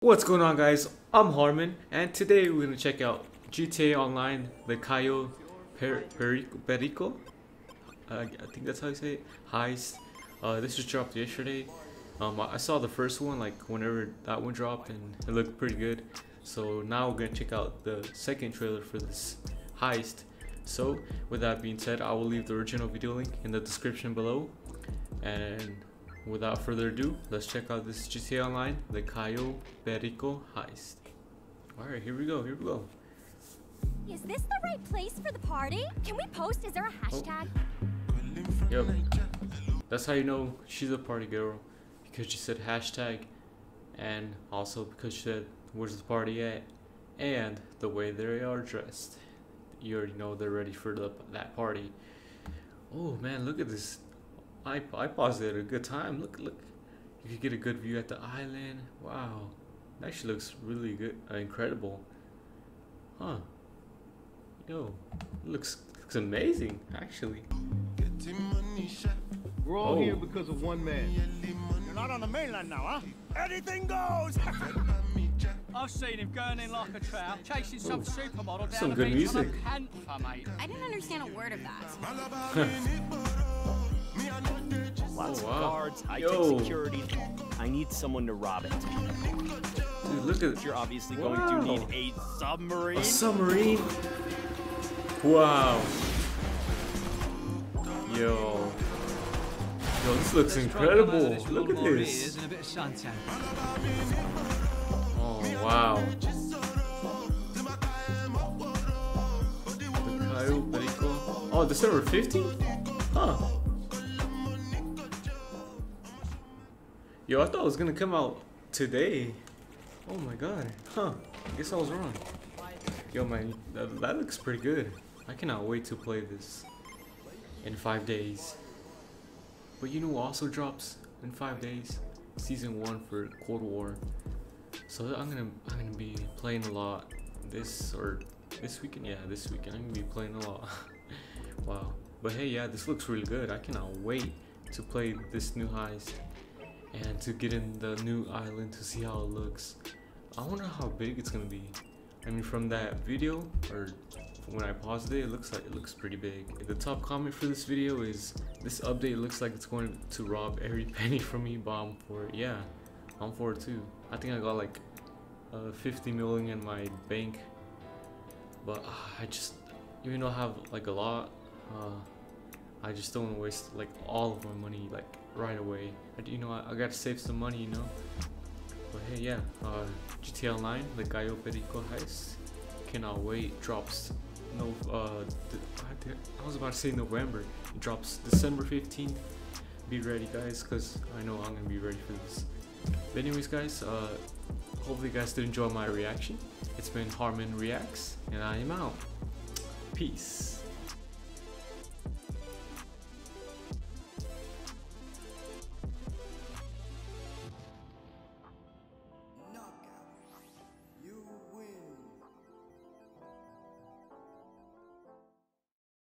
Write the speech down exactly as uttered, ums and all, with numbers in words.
What's going on, guys? I'm Harmon, and today we're gonna check out G T A Online, the Cayo Perico. Uh, I think that's how you say it. Heist. Uh, this just dropped yesterday. Um, I saw the first one like whenever that one dropped, and it looked pretty good. So now we're gonna check out the second trailer for this heist. So with that being said, I will leave the original video link in the description below. And without further ado, let's check out this G T A Online, the Cayo Perico heist. Alright, here we go, here we go. Is this the right place for the party? Can we post? Is there a hashtag? Oh. Yep. That's how you know she's a party girl, because she said hashtag, and also because she said, where's the party at? And the way they are dressed. You already know they're ready for the, that party. Oh man, look at this. I, I paused it at a good time. Look, look. You can get a good view at the island. Wow. That actually looks really good. Uh, incredible. Huh. Yo. It looks, looks amazing, actually. We're all oh. here because of one man. You're not on the mainland now, huh? Anything goes! I've seen him going in like a trout, chasing some Ooh. supermodel down the beach on a camper, mate. I didn't understand a word of that. Lots oh, wow. of guards, high-tech security. I need someone to rob it. Dude, look at it. You're obviously wow. going to need a submarine. A submarine? Wow. Yo. Yo, this looks incredible. Look at this. Oh, wow. The Cayo Perico. Oh, this number fifty? Huh. Yo, I thought it was gonna come out today. Oh my god. Huh. I guess I was wrong. Yo, man, that, that looks pretty good. I cannot wait to play this in five days. But you know what also drops in five days? Season one for Cold War. So I'm gonna I'm gonna be playing a lot this or this weekend. Yeah, this weekend I'm gonna be playing a lot. Wow. But hey, yeah, this looks really good. I cannot wait to play this new heist. And to get in the new island to see how it looks. I wonder how big it's gonna be. I mean, from that video or when I paused it, it looks like it looks pretty big. The top comment for this video is, this update looks like it's going to rob every penny from me, but I'm for it. Yeah, I'm for it too. I think I got like uh, fifty million in my bank, but uh, I just, even though I have like a lot, uh, I just don't want to waste like all of my money like right away. You know, I, I gotta save some money, you know. But hey, yeah, uh, G T A Online, the Cayo Perico heist, cannot wait. Drops no, uh, I was about to say November. It drops December fifteenth. Be ready, guys, because I know I'm gonna be ready for this. But anyways, guys, uh, hopefully you guys did enjoy my reaction. It's been HarmonReacts, and I am out. Peace.